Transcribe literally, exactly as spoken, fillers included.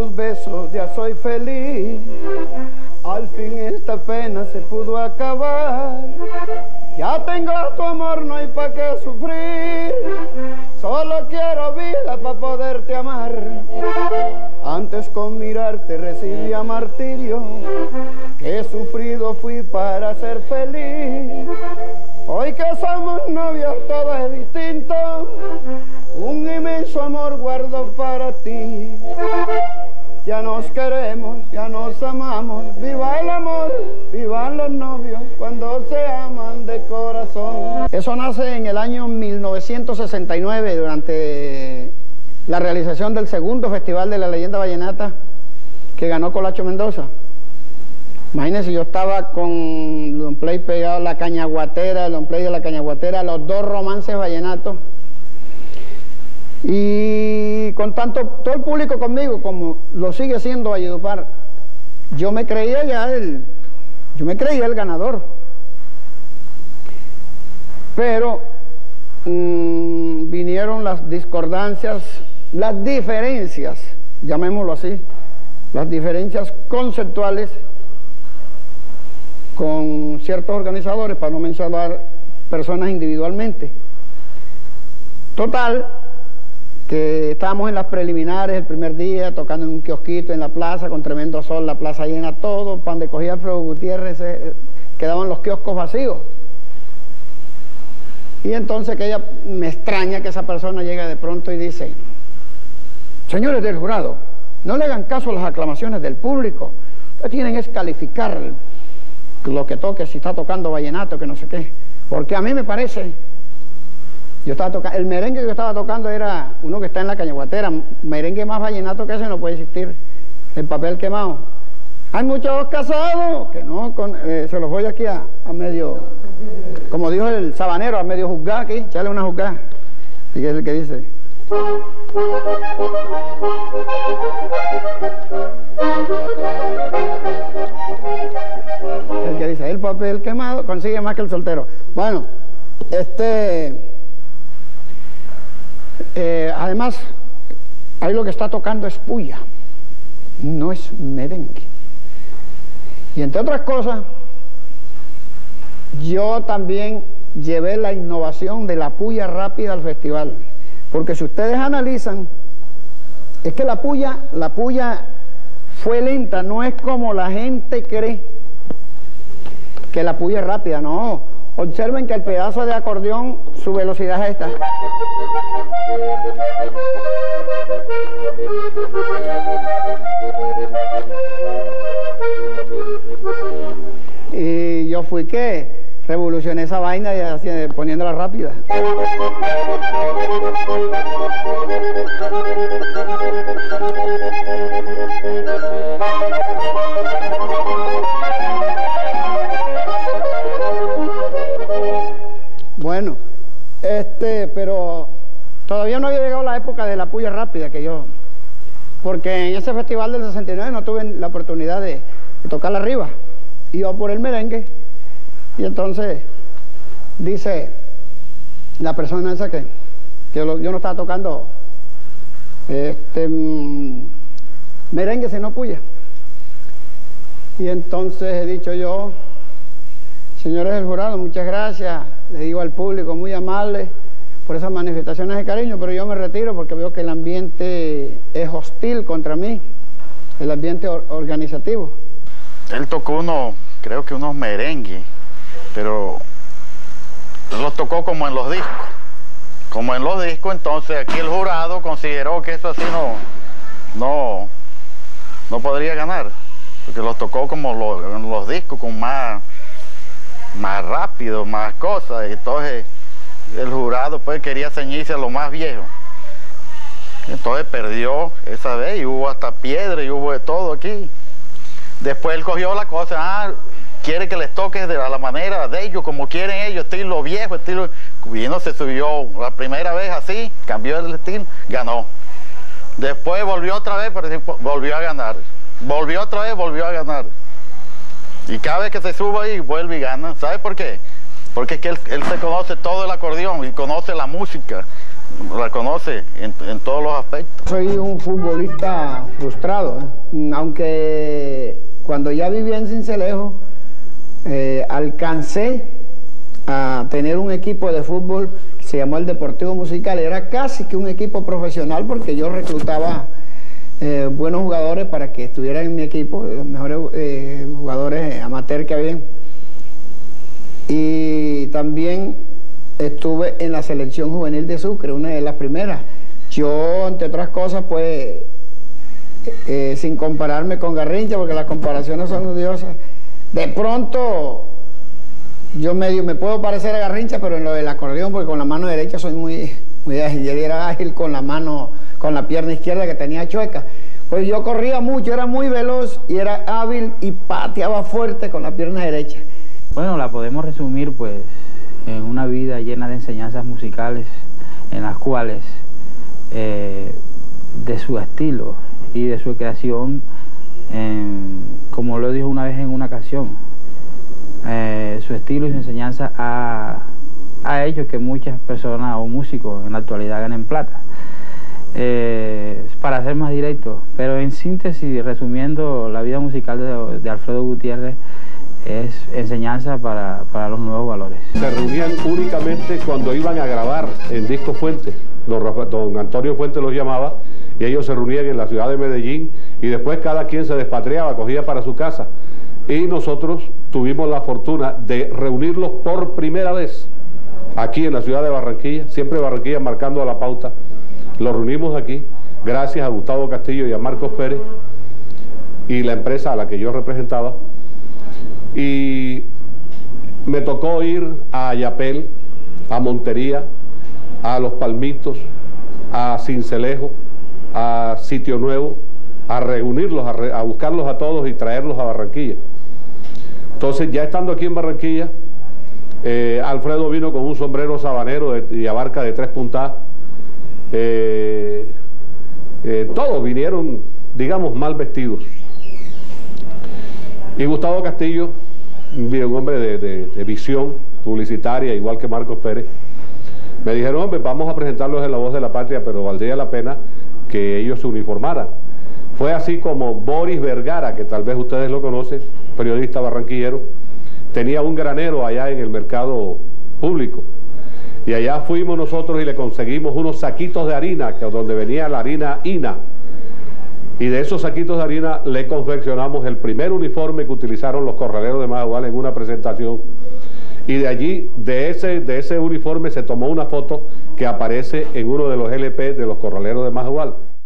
tus besos ya soy feliz. Al fin esta pena se pudo acabar. Ya tengo tu amor, no hay pa' qué sufrir. Solo quiero vida pa' poderte amar. Antes con mirarte recibía martirio, que sufrido fui para ser feliz. Hoy que somos novios todo es distinto, un inmenso amor guardo para ti. Ya nos queremos, ya nos amamos, viva el amor, vivan los novios cuando se aman de corazón. Eso nace en el año mil novecientos sesenta y nueve durante la realización del segundo Festival de la Leyenda Vallenata que ganó Colacho Mendoza. Imagínense, yo estaba con Don Play pegado a la cañaguatera, Don Play de la cañaguatera, los dos romances vallenatos. Y con tanto, todo el público conmigo, como lo sigue siendo Valledupar, yo me creía ya el, yo me creía el ganador. Pero mmm, vinieron las discordancias, las diferencias, llamémoslo así, las diferencias conceptuales con ciertos organizadores, para no mencionar personas individualmente. Total, que estábamos en las preliminares el primer día, tocando en un kiosquito en la plaza, con tremendo sol, la plaza llena todo, para donde cogía Alfredo Gutiérrez, eh, quedaban los kioscos vacíos. Y entonces que ella, me extraña que esa persona llega de pronto y dice: señores del jurado, no le hagan caso a las aclamaciones del público, ustedes tienen que calificar lo que toque, si está tocando vallenato, que no sé qué, porque a mí me parece... Yo estaba tocando, el merengue que yo estaba tocando era uno que está en la cañaguatera, merengue más vallenato que ese no puede existir, el papel quemado. Hay muchos casados, que no, con, eh, se los voy aquí a, a medio, como dijo el sabanero, a medio juzgar aquí, echarle una juzgada, y que es el que dice. El que dice, el papel quemado consigue más que el soltero. Bueno, este... Eh, además, ahí lo que está tocando es puya, no es merengue. Y entre otras cosas, yo también llevé la innovación de la puya rápida al festival, porque si ustedes analizan, es que la puya, la puya fue lenta, no es como la gente cree que la puya es rápida, no. Observen que el pedazo de acordeón, su velocidad es esta. Y yo fui que revolucioné esa vaina y así, poniéndola rápida. Bueno, este, pero todavía no había llegado la época de la puya rápida que yo, porque en ese festival del sesenta y nueve no tuve la oportunidad de, de tocar arriba, iba por el merengue, y entonces dice la persona esa que, que lo, yo no estaba tocando este, mm, merengue sino puya, y entonces he dicho yo: señores del jurado, muchas gracias, le digo al público, muy amable por esas manifestaciones de cariño, pero yo me retiro porque veo que el ambiente es hostil contra mí, el ambiente or organizativo. Él tocó uno, creo que unos merengues, pero los tocó como en los discos. Como en los discos, entonces aquí el jurado consideró que eso así no, no, no podría ganar, porque los tocó como lo, en los discos, con más... más rápido, más cosas, entonces el jurado pues quería ceñirse a lo más viejo, entonces perdió esa vez y hubo hasta piedra y hubo de todo aquí. Después él cogió la cosa, ah, quiere que les toque de la manera de ellos, como quieren ellos, estilo viejo, estilo, y no se subió la primera vez así, cambió el estilo, ganó. Después volvió otra vez, pero volvió a ganar, volvió otra vez, volvió a ganar. Y cada vez que se suba ahí, vuelve y gana. ¿Sabe por qué? Porque es que él, él se conoce todo el acordeón y conoce la música. reconoce en, en todos los aspectos. Soy un futbolista frustrado, ¿eh? Aunque cuando ya vivía en Sincelejo, eh, alcancé a tener un equipo de fútbol que se llamó el Deportivo Musical. Era casi que un equipo profesional porque yo reclutaba eh, buenos jugadores para que estuvieran en mi equipo, los mejores eh, jugadores amateur que había. Y también estuve en la selección juvenil de Sucre, una de las primeras. Yo, entre otras cosas, pues, eh, sin compararme con Garrincha, porque las comparaciones son odiosas, de pronto yo medio me puedo parecer a Garrincha, pero en lo del acordeón, porque con la mano derecha soy muy, muy ágil. Yo era ágil con la mano, con la pierna izquierda que tenía chueca. Pues yo corría mucho, era muy veloz y era hábil y pateaba fuerte con la pierna derecha. Bueno, la podemos resumir pues en una vida llena de enseñanzas musicales en las cuales eh, de su estilo y de su creación, eh, como lo dijo una vez en una canción, eh, su estilo y su enseñanza ha, ha hecho que muchas personas o músicos en la actualidad ganen plata. Eh, para ser más directo, pero en síntesis, resumiendo la vida musical de, de Alfredo Gutiérrez, es enseñanza para, para los nuevos valores. Se reunían únicamente cuando iban a grabar en Discos Fuentes. Don, don Antonio Fuentes los llamaba y ellos se reunían en la ciudad de Medellín y después cada quien se despatriaba, cogía para su casa. Y nosotros tuvimos la fortuna de reunirlos por primera vez aquí en la ciudad de Barranquilla, siempre Barranquilla marcando la pauta. Los reunimos aquí gracias a Gustavo Castillo y a Marcos Pérez y la empresa a la que yo representaba. Y me tocó ir a Ayapel, a Montería, a Los Palmitos, a Sincelejo, a Sitio Nuevo, a reunirlos, a, re, a buscarlos a todos y traerlos a Barranquilla. Entonces, ya estando aquí en Barranquilla, eh, Alfredo vino con un sombrero sabanero de, y abarca de tres puntadas. Eh, eh, todos vinieron, digamos, mal vestidos. Y Gustavo Castillo, un hombre de, de, de visión publicitaria, igual que Marcos Pérez, me dijeron, hombre, vamos a presentarlos en La Voz de la Patria, pero valdría la pena que ellos se uniformaran. Fue así como Boris Vergara, que tal vez ustedes lo conocen, periodista barranquillero, tenía un granero allá en el mercado público. Y allá fuimos nosotros y le conseguimos unos saquitos de harina, que donde venía la harina INA. Y de esos saquitos de harina le confeccionamos el primer uniforme que utilizaron los Corraleros de Majagual en una presentación. Y de allí, de ese, de ese uniforme, se tomó una foto que aparece en uno de los L P de los Corraleros de Majagual.